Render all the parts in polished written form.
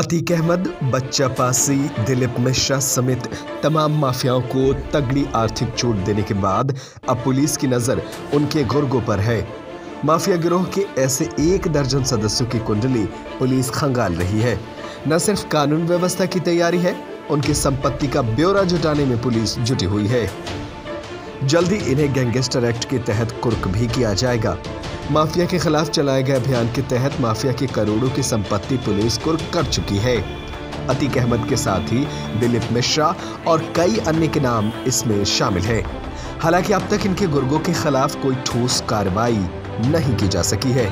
अतीक अहमद, बच्चा पासी, दिलीप मिश्रा समेत तमाम माफियाओं को तगड़ी आर्थिक चोट देने के बाद अब पुलिस की नज़र उनके गुर्गों पर है। माफिया गिरोह के ऐसे एक दर्जन सदस्यों की कुंडली पुलिस खंगाल रही है। न सिर्फ कानून व्यवस्था की तैयारी है, उनकी संपत्ति का ब्यौरा जुटाने में पुलिस जुटी हुई है। जल्द ही इन्हें गैंगस्टर एक्ट के तहत कुर्क भी किया जाएगा। माफिया के खिलाफ चलाए गए अभियान के तहत माफिया के करोड़ों की संपत्ति पुलिस कुर्क कर चुकी है। अतीक अहमद के साथ ही दिलीप मिश्रा और कई अन्य के नाम इसमें शामिल हैं। हालांकि अब तक इनके गुर्गों के खिलाफ कोई ठोस कार्रवाई नहीं की जा सकी है।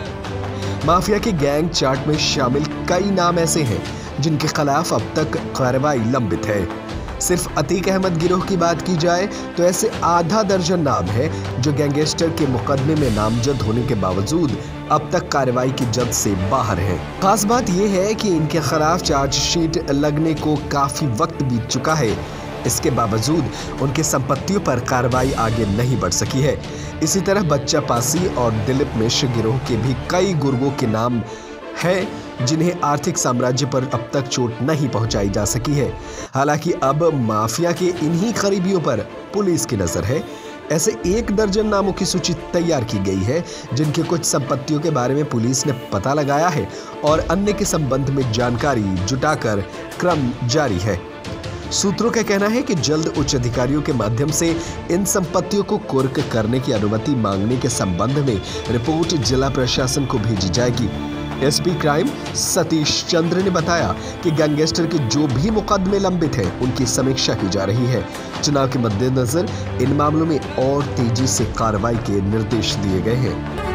माफिया के गैंग चार्ट में शामिल कई नाम ऐसे हैं जिनके खिलाफ अब तक कार्रवाई लंबित है। सिर्फ अतीक अहमद गिरोह की बात की जाए तो ऐसे आधा दर्जन नाम है जो गैंगस्टर के मुकदमे में नामजद होने के बावजूद अब तक कार्रवाई की जद से बाहर है। खास बात यह है कि इनके खिलाफ चार्जशीट लगने को काफी वक्त बीत चुका है। इसके बावजूद उनके संपत्तियों पर कार्रवाई आगे नहीं बढ़ सकी है। इसी तरह बच्चा पासी और दिलीप मिश्रा गिरोह के भी कई गुर्गों के नाम है जिन्हें आर्थिक साम्राज्य पर अब तक चोट नहीं पहुंचाई जा सकी है। हालांकि अब माफिया के इन्हीं करीबियों पर पुलिस की नजर है। ऐसे एक दर्जन नामों की सूची तैयार की गई है जिनके कुछ संपत्तियों के बारे में पुलिस ने पता लगाया है और अन्य के संबंध में जानकारी जुटाकर क्रम जारी है। सूत्रों का कहना है कि जल्द उच्च अधिकारियों के माध्यम से इन संपत्तियों को कुर्क करने की अनुमति मांगने के संबंध में रिपोर्ट जिला प्रशासन को भेजी जाएगी। एसपी क्राइम सतीश चंद्र ने बताया कि गैंगस्टर के जो भी मुकदमे लंबित हैं उनकी समीक्षा की जा रही है। चुनाव के मद्देनजर इन मामलों में और तेजी से कार्रवाई के निर्देश दिए गए हैं।